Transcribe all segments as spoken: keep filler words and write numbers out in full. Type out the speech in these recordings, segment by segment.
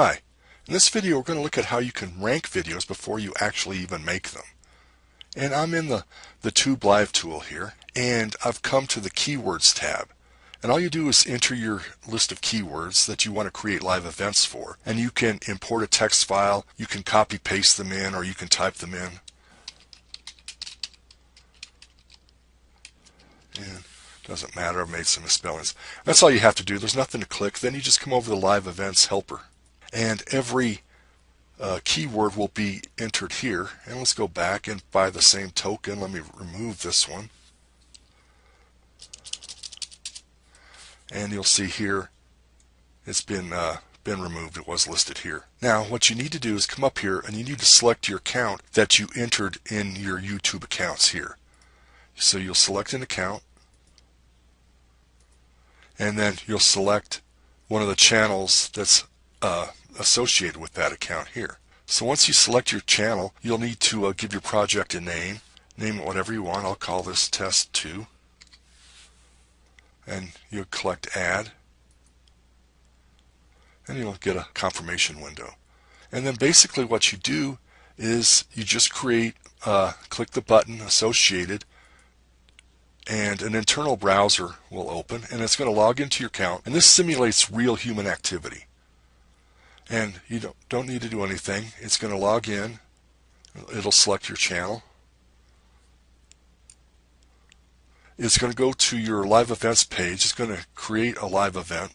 Hi, in this video we're going to look at how you can rank videos before you actually even make them. And I'm in the, the Tube Live tool here, and I've come to the Keywords tab. And all you do is enter your list of keywords that you want to create live events for. And you can import a text file, you can copy paste them in, or you can type them in. And doesn't matter, I've made some misspellings. That's all you have to do, there's nothing to click. Then you just come over to the Live Events Helper. And every uh, keyword will be entered here. And let's go back, and by the same token, let me remove this one. And you'll see here it's been uh, been removed. It was listed here. Now what you need to do is come up here and you need to select your account that you entered in your YouTube accounts here. So you'll select an account, and then you'll select one of the channels that's Uh, associated with that account here. So once you select your channel, you'll need to uh, give your project a name. Name it whatever you want. I'll call this test two. And you'll collect add. And you'll get a confirmation window. And then basically what you do is you just create, uh, click the button associated, and an internal browser will open, and it's going to log into your account. And this simulates real human activity. And you don't, don't need to do anything. It's going to log in. It'll select your channel. It's going to go to your live events page. It's going to create a live event.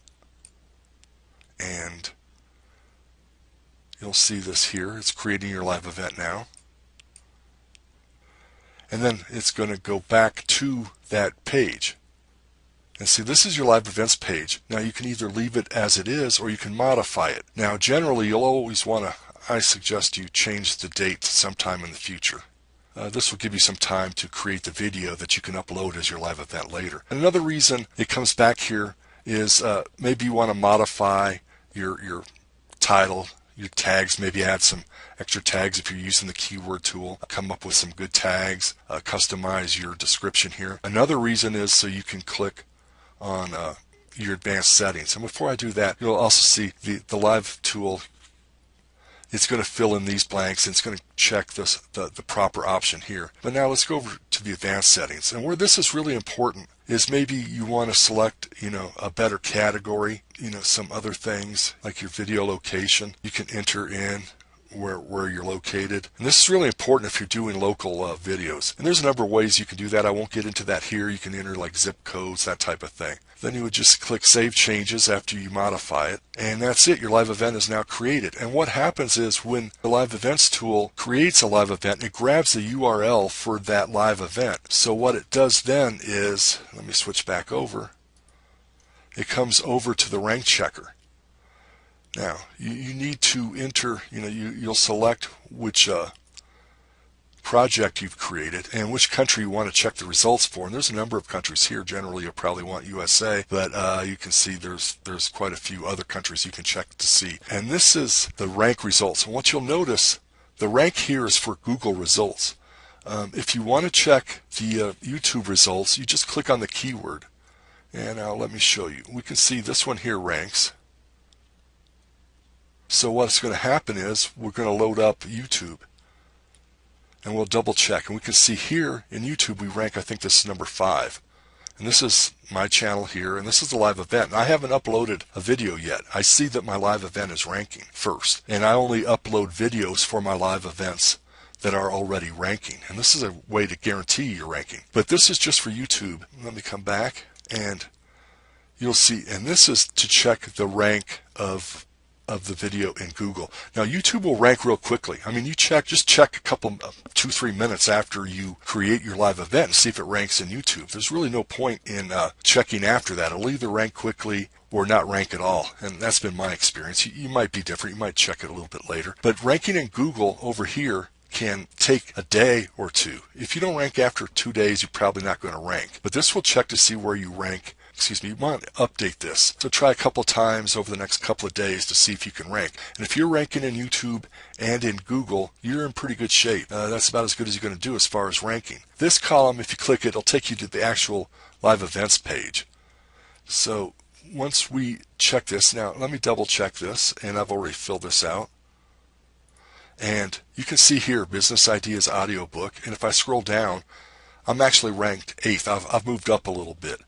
And you'll see this here. It's creating your live event now. And then it's going to go back to that page. And see, this is your live events page. Now you can either leave it as it is or you can modify it. Now generally you'll always want to, I suggest you change the date to sometime in the future. Uh, this will give you some time to create the video that you can upload as your live event later. And another reason it comes back here is uh, maybe you want to modify your, your title, your tags, maybe add some extra tags if you're using the keyword tool. Come up with some good tags, uh, customize your description here. Another reason is so you can click on uh, your advanced settings. And before I do that, you'll also see the, the live tool. It's going to fill in these blanks, and it's going to check this, the, the proper option here. But now let's go over to the advanced settings. And where this is really important is maybe you want to select, you know, a better category, you know, some other things like your video location. You can enter in where, where you're located. And this is really important if you're doing local uh, videos. And there's a number of ways you can do that. I won't get into that here. You can enter like zip codes, that type of thing. Then you would just click Save Changes after you modify it. And that's it. Your live event is now created. And what happens is when the Live Events tool creates a live event, it grabs the U R L for that live event. So what it does then is, let me switch back over, it comes over to the rank checker. Now you, you need to enter, you know, you, you'll select which uh, project you've created and which country you want to check the results for. And there's a number of countries here. Generally you'll probably want U S A, but uh, you can see there's there's quite a few other countries you can check to see. And this is the rank results. And what you'll notice, the rank here is for Google results. Um, if you want to check the uh, YouTube results, you just click on the keyword. And now let me show you. We can see this one here ranks. So what's going to happen is we're going to load up YouTube and we'll double check, and we can see here in YouTube we rank, I think this is number five, and this is my channel here, and this is the live event, and I haven't uploaded a video yet. I see that my live event is ranking first, and I only upload videos for my live events that are already ranking, and this is a way to guarantee your ranking. But this is just for YouTube. Let me come back and you'll see, and this is to check the rank of of the video in Google. Now YouTube will rank real quickly. I mean, you check, just check a couple, two, three minutes after you create your live event and see if it ranks in YouTube. There's really no point in uh, checking after that. It'll either rank quickly or not rank at all. And that's been my experience. You, you might be different. You might check it a little bit later. But ranking in Google over here can take a day or two. If you don't rank after two days, you're probably not going to rank. But this will check to see where you rank. Excuse me, you want to update this. So try a couple times over the next couple of days to see if you can rank. And if you're ranking in YouTube and in Google, you're in pretty good shape. Uh, that's about as good as you're going to do as far as ranking. This column, if you click it, it'll take you to the actual live events page. So once we check this, now let me double check this, and I've already filled this out. And you can see here, Business Ideas Audiobook, and if I scroll down, I'm actually ranked eighth. I've, I've moved up a little bit.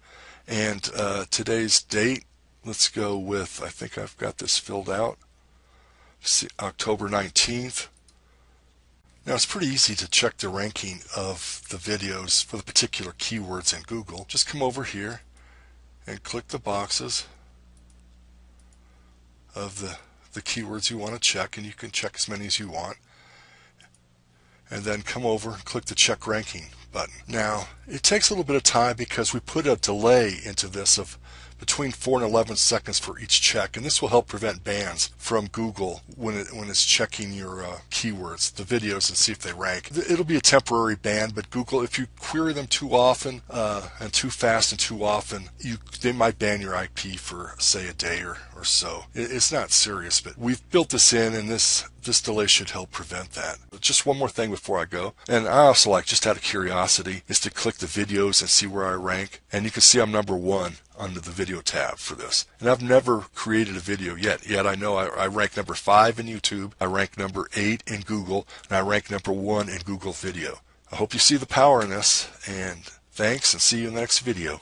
And uh, today's date, let's go with, I think I've got this filled out, see, October nineteenth. Now it's pretty easy to check the ranking of the videos for the particular keywords in Google. Just come over here and click the boxes of the, the keywords you want to check, and you can check as many as you want. And then come over and click the check ranking button. Now it takes a little bit of time because we put a delay into this of between four and eleven seconds for each check, and this will help prevent bans from Google when it when it's checking your uh, keywords, the videos, and see if they rank. It'll be a temporary ban, but Google, if you query them too often uh, and too fast and too often, you they might ban your I P for say a day or or so. It, it's not serious, but we've built this in, and this this delay should help prevent that. Just one more thing before I go, and I also like, just out of curiosity, is to click the videos and see where I rank, and you can see I'm number one under the video tab for this. And I've never created a video yet, yet I know I, I rank number five in YouTube, I rank number eight in Google, and I rank number one in Google Video. I hope you see the power in this, and thanks, and see you in the next video.